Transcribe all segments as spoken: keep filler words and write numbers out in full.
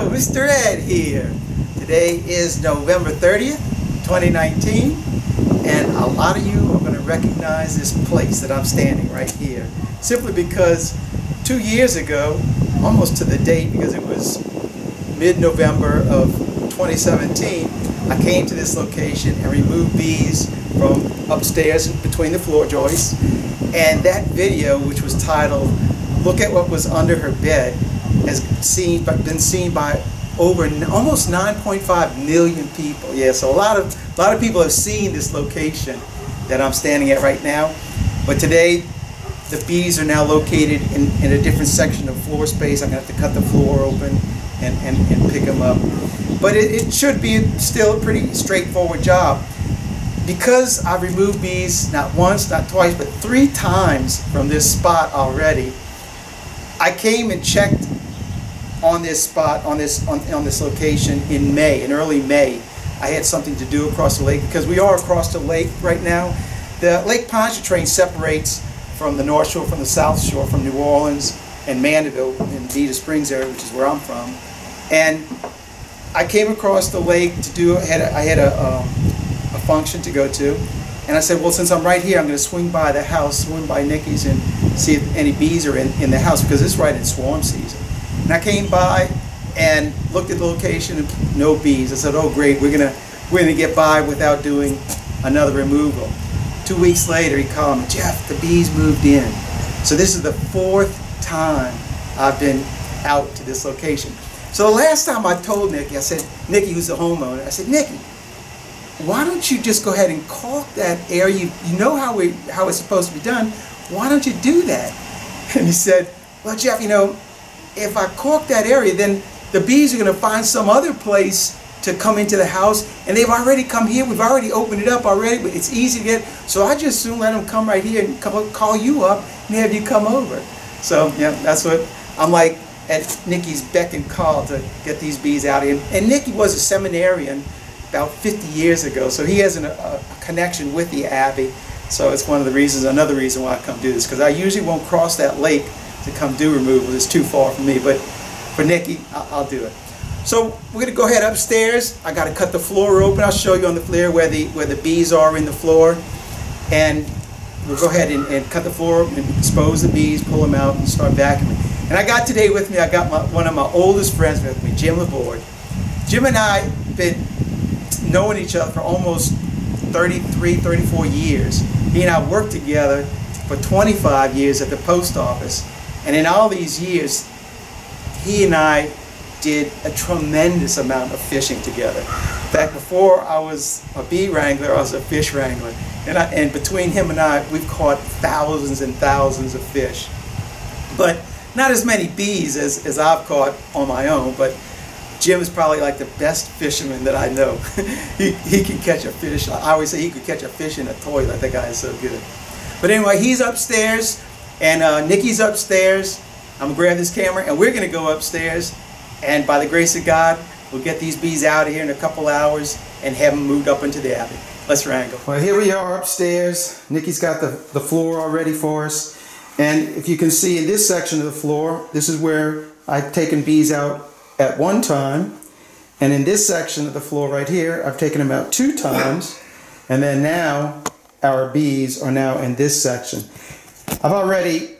Hello, Mister Ed here. Today is November thirtieth, twenty nineteen, and a lot of you are going to recognize this place that I'm standing right here, simply because two years ago, almost to the date, because it was mid-November of twenty seventeen, I came to this location and removed bees from upstairs between the floor joists, and that video, which was titled "Look at What Was Under Her Bed," has seen, been seen by over almost nine point five million people. Yeah, so a lot of a lot of people have seen this location that I'm standing at right now. But today, the bees are now located in, in a different section of floor space. I'm gonna have to cut the floor open and, and, and pick them up. But it, it should be still a pretty straightforward job. Because I've removed bees not once, not twice, but three times from this spot already, I came and checked on this spot, on this on, on this location in May, in early May. I had something to do across the lake, because we are across the lake right now. The Lake Pontchartrain separates from the North Shore, from the South Shore, from New Orleans and Mandeville and Vita Springs area, which is where I'm from. And I came across the lake to do, I had a, I had a, um, a function to go to. And I said, well, since I'm right here, I'm going to swing by the house, swing by Nicky's, and see if any bees are in, in the house, because it's right in swarm season. And I came by and looked at the location, and no bees. I said, oh, great, we're gonna we're gonna get by without doing another removal. Two weeks later, he called me, Jeff, the bees moved in. So this is the fourth time I've been out to this location. So the last time I told Nicky, I said, Nicky, who's the homeowner, I said, Nicky, why don't you just go ahead and caulk that area? You, you know how we how it's supposed to be done. Why don't you do that? And he said, well, Jeff, you know, if I caulk that area, then the bees are going to find some other place to come into the house, and they've already come here. We've already opened it up already, but it's easy to get. So I just soon let them come right here and come, call you up and have you come over. So, yeah, that's what I'm like at Nicky's beck and call to get these bees out here. And Nicky was a seminarian about fifty years ago, so he has an, a, a connection with the Abbey. So it's one of the reasons, another reason why I come do this, because I usually won't cross that lake to come do removal. It's too far for me, but for Nicky, I'll do it. So we're gonna go ahead upstairs. I gotta cut the floor open. I'll show you on the flare where the where the bees are in the floor, and we'll go ahead and, and cut the floor and expose the bees, pull them out, and start vacuuming. And I got today with me, I got my, one of my oldest friends with me, Jim Laborde. Jim and I have been knowing each other for almost thirty-three, thirty-four years. He and I worked together for twenty-five years at the post office, and in all these years, he and I did a tremendous amount of fishing together. In fact, before I was a bee wrangler, I was a fish wrangler, and, I, and between him and I, we've caught thousands and thousands of fish, but not as many bees as, as I've caught on my own. But Jim is probably like the best fisherman that I know. he, he can catch a fish. I always say he could catch a fish in a toilet. That guy is so good. But anyway, he's upstairs, and uh, Nicky's upstairs. I'm going to grab this camera, and we're going to go upstairs. And by the grace of God, we'll get these bees out of here in a couple hours and have them moved up into the Abbey. Let's wrangle. Well, here we are upstairs. Nicky's got the, the floor all ready for us. And if you can see in this section of the floor, this is where I've taken bees out at one time, and in this section of the floor right here, I've taken them out two times, and then now our bees are now in this section. I've already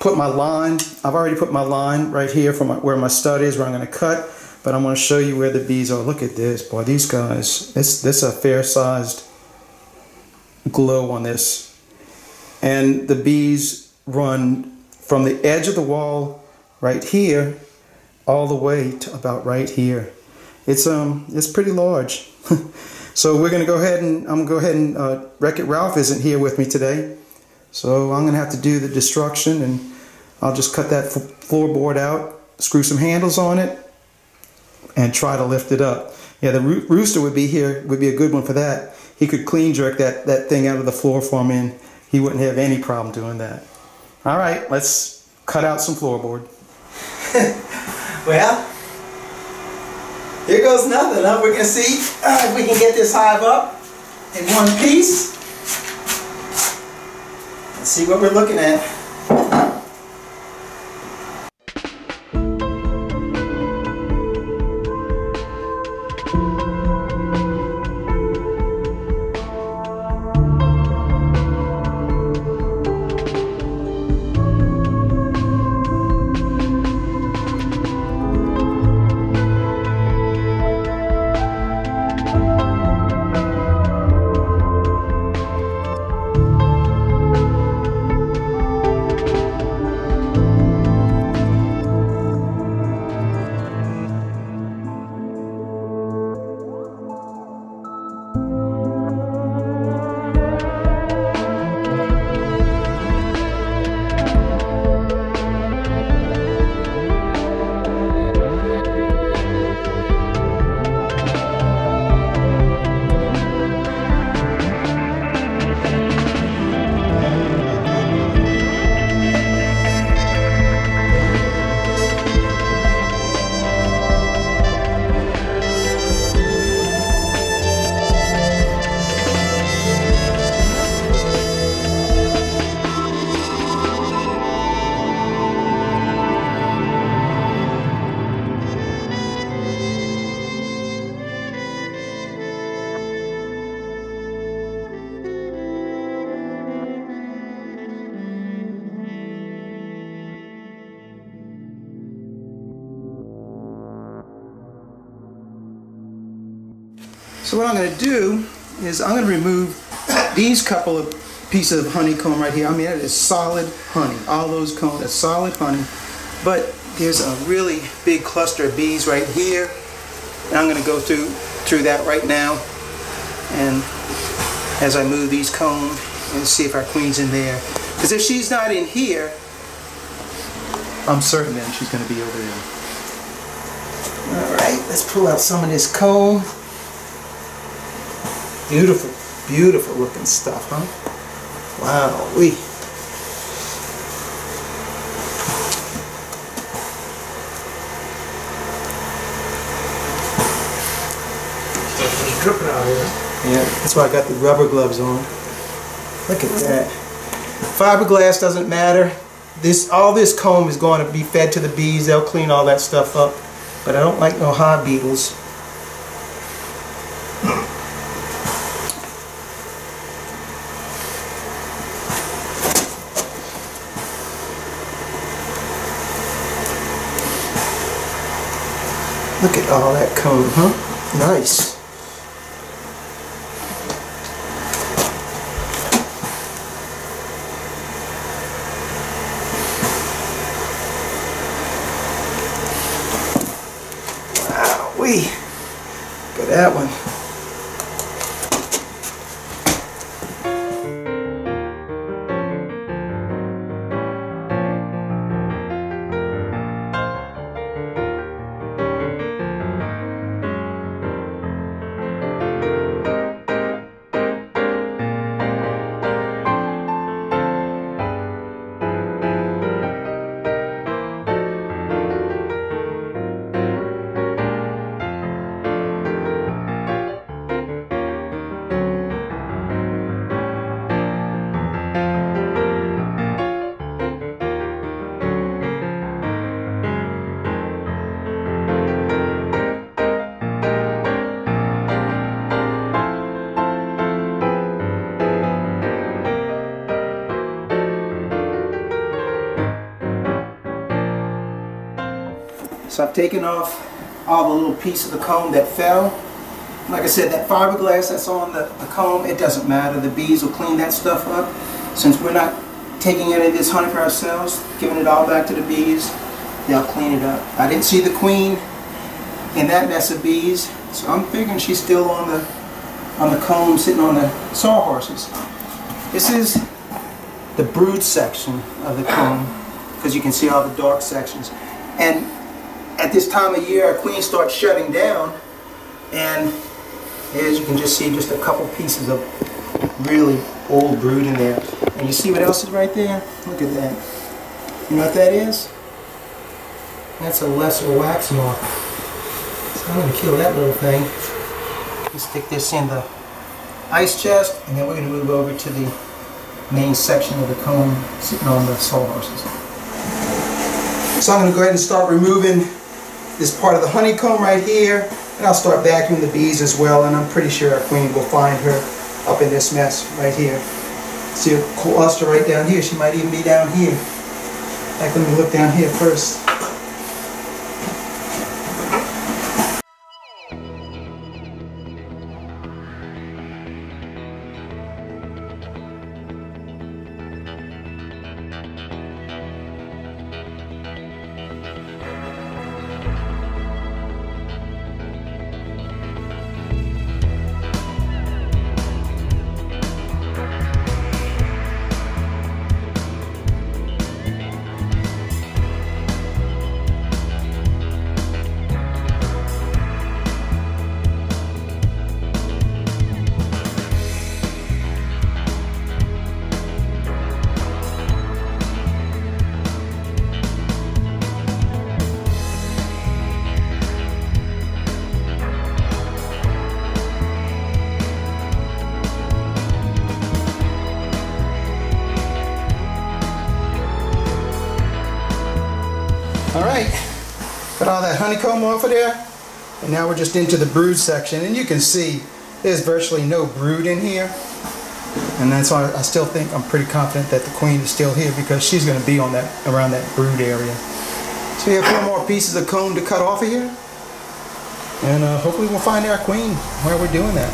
put my line, I've already put my line right here from where my stud is, where I'm gonna cut, but I'm gonna show you where the bees are. Look at this, boy, these guys, this, this is a fair-sized glow on this. And the bees run from the edge of the wall right here all the way to about right here. It's um, it's pretty large. So we're gonna go ahead and I'm gonna go ahead and uh, Wreck-It Ralph isn't here with me today, so I'm gonna have to do the destruction, and I'll just cut that floorboard out, screw some handles on it, and try to lift it up. Yeah, the ro rooster would be here, would be a good one for that. He could clean jerk that that thing out of the floor for me, and he wouldn't have any problem doing that. All right, let's cut out some floorboard. Well, here goes nothing, huh? We're going to see uh, if we can get this hive up in one piece. Let's see what we're looking at. So what I'm going to do is I'm going to remove these couple of pieces of honeycomb right here. I mean, that is solid honey. All those combs are solid honey. But there's a really big cluster of bees right here. And I'm going to go through, through that right now. And as I move these combs and see if our queen's in there. Because if she's not in here, I'm certain that she's going to be over there. All right, let's pull out some of this comb. Beautiful, beautiful looking stuff, huh? Wow, we. It's dripping out here. Yeah, that's why I got the rubber gloves on. Look at that. Fiberglass doesn't matter. This all this comb is going to be fed to the bees. They'll clean all that stuff up. But I don't like no high beetles. Look at all that comb, huh? Nice. Wowee. Look at that one. So I've taken off all the little piece of the comb that fell. Like I said, that fiberglass that's on the, the comb, it doesn't matter. The bees will clean that stuff up. Since we're not taking any of this honey for ourselves, giving it all back to the bees, they'll clean it up. I didn't see the queen in that mess of bees, so I'm figuring she's still on the, on the comb, sitting on the sawhorses. This is the brood section of the comb, because you can see all the dark sections. And at this time of year, our queen starts shutting down, and as you can just see, just a couple pieces of really old brood in there. And you see what else is right there? Look at that. You know what that is? That's a lesser wax moth. So I'm going to kill that little thing. Let's stick this in the ice chest, and then we're going to move over to the main section of the comb sitting on the sawhorses. So I'm going to go ahead and start removing this part of the honeycomb right here, and I'll start vacuuming the bees as well, and I'm pretty sure our queen will find her up in this mess right here. See a cluster right down here. She might even be down here. Like, let me look down here first. Got all that honeycomb off of there, and now we're just into the brood section, and you can see there's virtually no brood in here, and that's why I still think I'm pretty confident that the queen is still here, because she's going to be on that around that brood area. So we have four more pieces of comb to cut off of here. And uh, hopefully we'll find our queen while we're doing that.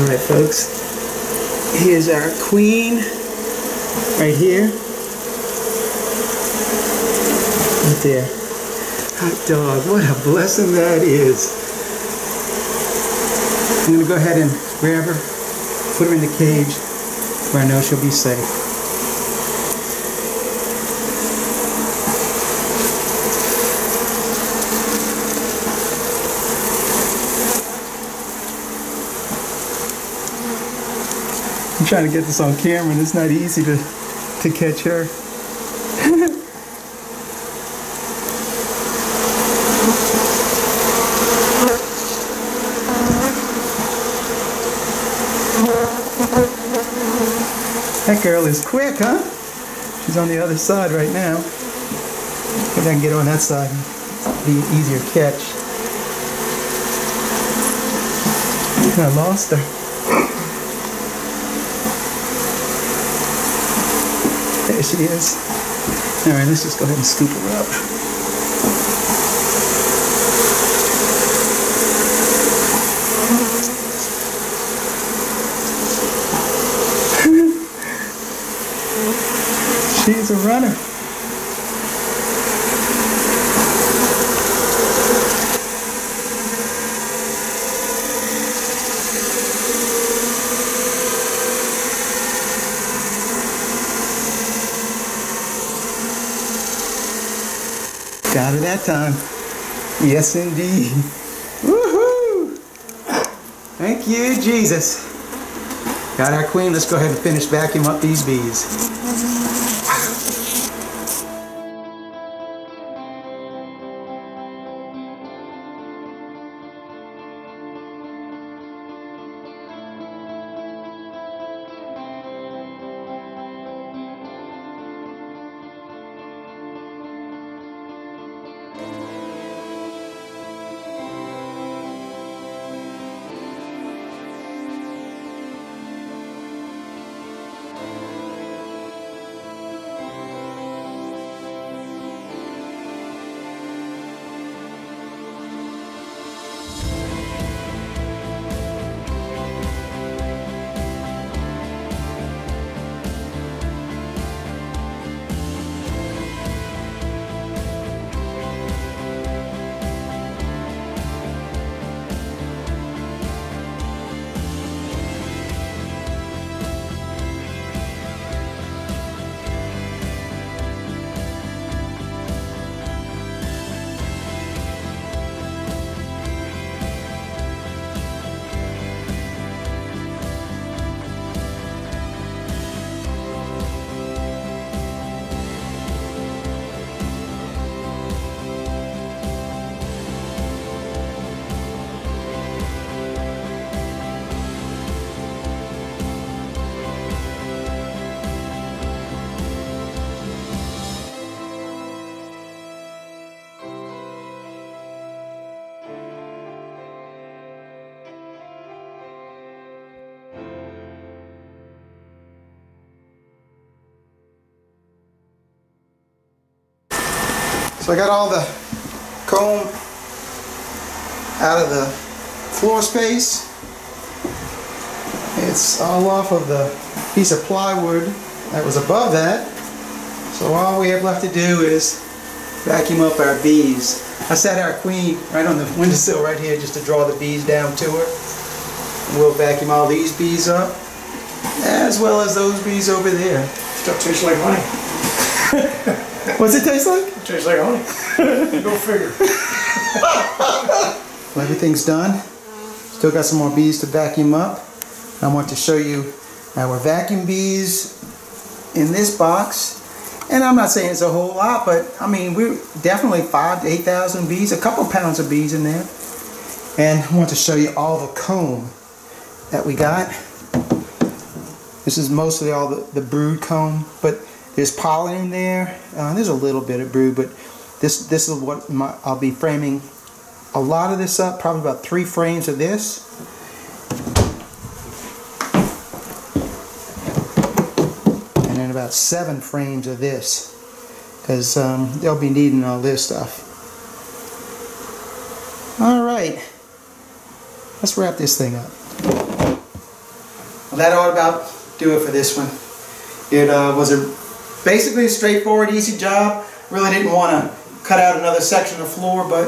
Alright folks, here's our queen right here, right there. Hot dog, what a blessing that is. I'm going to go ahead and grab her, put her in the cage where I know she'll be safe. I'm trying to get this on camera, and it's not easy to, to catch her. That girl is quick, huh? She's on the other side right now. If I can get on that side, it'll be an easier catch. I lost her. There she is. All right, let's just go ahead and scoop her up. She's a runner. Got her that time. Yes, indeed. Woohoo! Thank you, Jesus. Got our queen. Let's go ahead and finish vacuum up these bees. So I got all the comb out of the floor space, It's all off of the piece of plywood that was above that. So all we have left to do is vacuum up our bees. I set our queen right on the windowsill right here just to draw the bees down to her. We'll vacuum all these bees up, as well as those bees over there. Stuff tastes like honey. What's it taste like? It tastes like honey. Go figure. Well, everything's done. Still got some more bees to vacuum up. I want to show you our vacuum bees in this box. And I'm not saying it's a whole lot, but I mean, we're definitely five to eight thousand bees, a couple pounds of bees in there. And I want to show you all the comb that we got. This is mostly all the, the brood comb, but there's pollen in there. Uh, there's a little bit of brood, but this this is what my, I'll be framing a lot of this up. Probably about three frames of this. About seven frames of this, because um, they'll be needing all this stuff. All right, let's wrap this thing up. Well, that ought about do it for this one. It uh, was a basically a straightforward, easy job. Really didn't want to cut out another section of the floor, but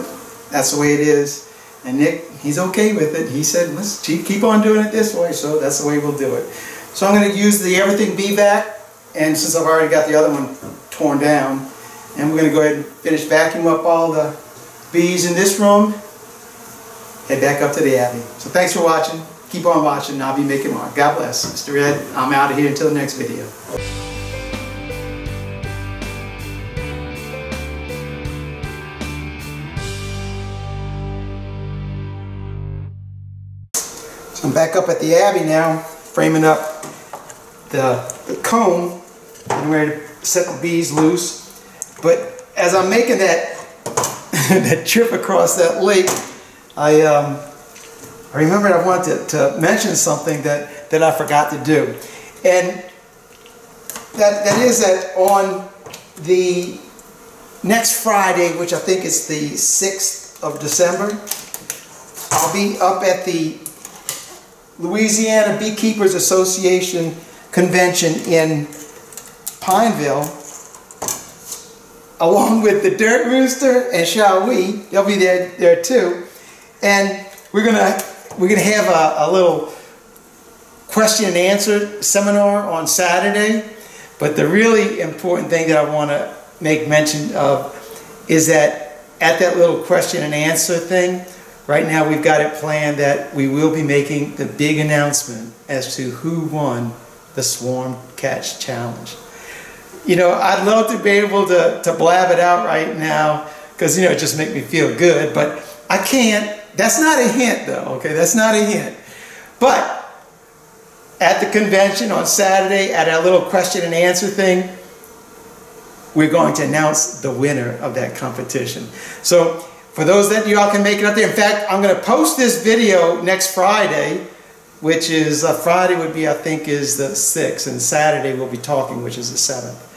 that's the way it is. And Nick, he's okay with it. He said, "Let's keep on doing it this way." So that's the way we'll do it. So I'm going to use the Everything Bee Vac. And since I've already got the other one torn down, and we're going to go ahead and finish vacuuming up all the bees in this room, head back up to the abbey. So thanks for watching. Keep on watching, and I'll be making more. God bless. Mister Ed, I'm out of here until the next video. So I'm back up at the abbey now, framing up the, the comb. I'm ready to set the bees loose, but as I'm making that that trip across that lake, I um, I remembered I wanted to, to mention something that that I forgot to do, and that that is that on the next Friday, which I think is the sixth of December, I'll be up at the Louisiana Beekeepers Association convention in Pineville, along with the Dirt Rooster and Shall We. They'll be there there too, and we're gonna we're gonna have a, a little question and answer seminar on Saturday. But the really important thing that I want to make mention of is that at that little question and answer thing, right now we've got it planned that we will be making the big announcement as to who won the Swarm Catch Challenge. You know, I'd love to be able to, to blab it out right now, because, you know, it just makes me feel good, but I can't. That's not a hint, though, okay? That's not a hint. But at the convention on Saturday, at our little question and answer thing, we're going to announce the winner of that competition. So for those that you all can make it up there, in fact, I'm going to post this video next Friday, which is, uh, Friday would be, I think, is the sixth, and Saturday we'll be talking, which is the seventh.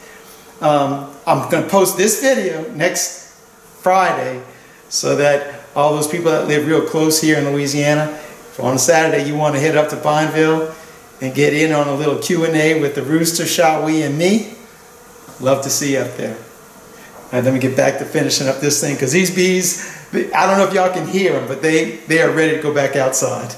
Um, I'm going to post this video next Friday so that all those people that live real close here in Louisiana, if on Saturday you want to head up to Pineville and get in on a little Q and A with the Rooster, Shall We, and me, love to see you up there. All right, let me get back to finishing up this thing, because these bees, I don't know if y'all can hear them, but they, they are ready to go back outside.